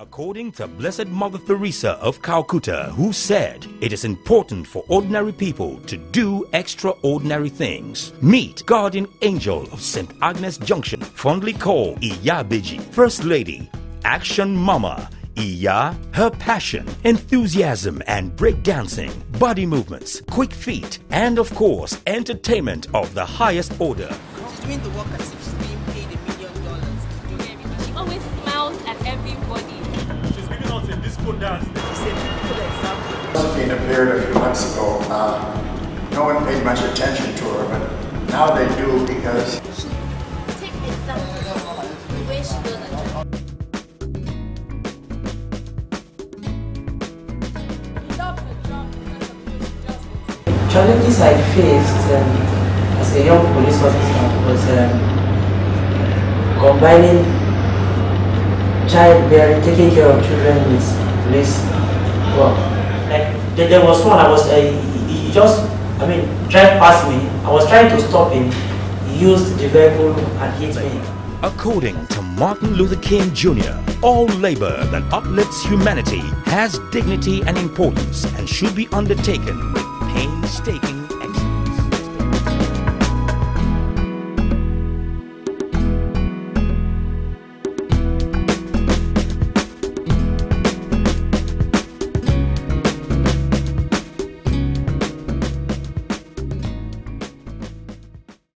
According to Blessed Mother Teresa of Calcutta, who said, "It is important for ordinary people to do extraordinary things." Meet Guardian Angel of Saint Agnes Junction, fondly called Iyabiji. First Lady, Action Mama Iya. Her passion, enthusiasm and breakdancing, body movements, quick feet, and of course, entertainment of the highest order. She's doing the work as if she's being paid $1 million. You get me? She always smiles at everybody. In disco dance, in a period of a few months ago, no one paid much attention to her, but now they do because she takes example the way she does it. Love the job because of you, she does it. Challenges I faced as a young police officer was combining childbearing, taking care of children is police work. Like there was one I was, he just, drive past me. I was trying to stop him. He used the vehicle and hit me. According to Martin Luther King Jr., all labor that uplifts humanity has dignity and importance and should be undertaken with painstaking.